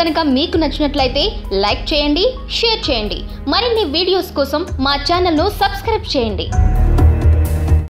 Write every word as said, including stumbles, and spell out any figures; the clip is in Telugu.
గనుక మీకు నచ్చినట్లయితే లైక్ చేయండి, షేర్ చేయండి. మరిన్ని వీడియోస్ కోసం మా ఛానల్ ను సబ్స్క్రైబ్ చేయండి.